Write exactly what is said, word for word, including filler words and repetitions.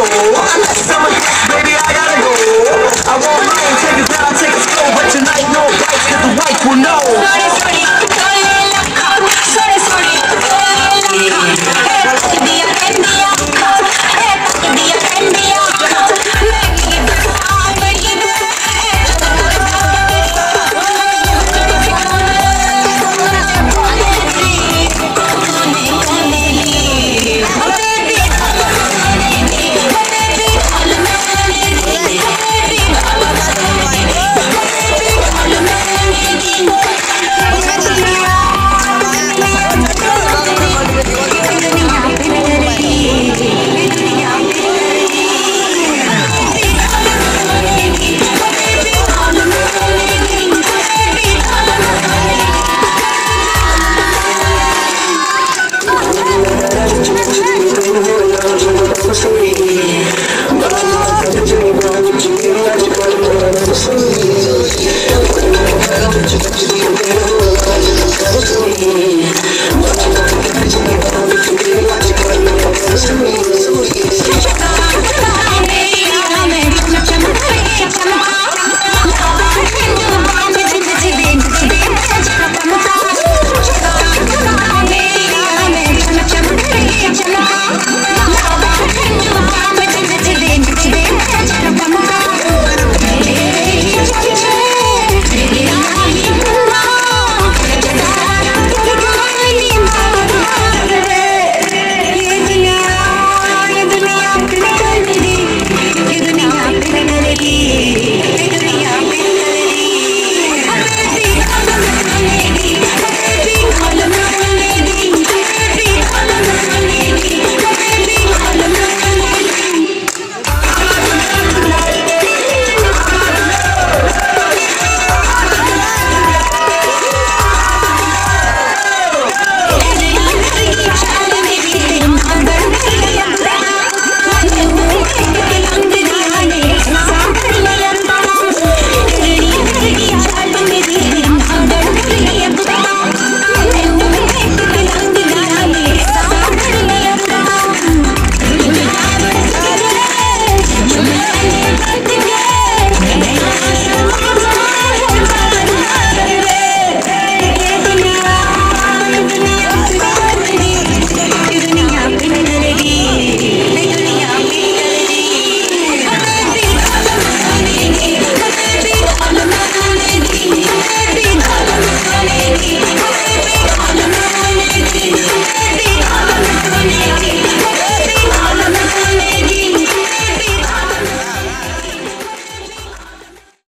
show. I like summer, baby, I gotta go. I won't mind, take it down, take it slow, but tonight no bites, 'cause the whites will know.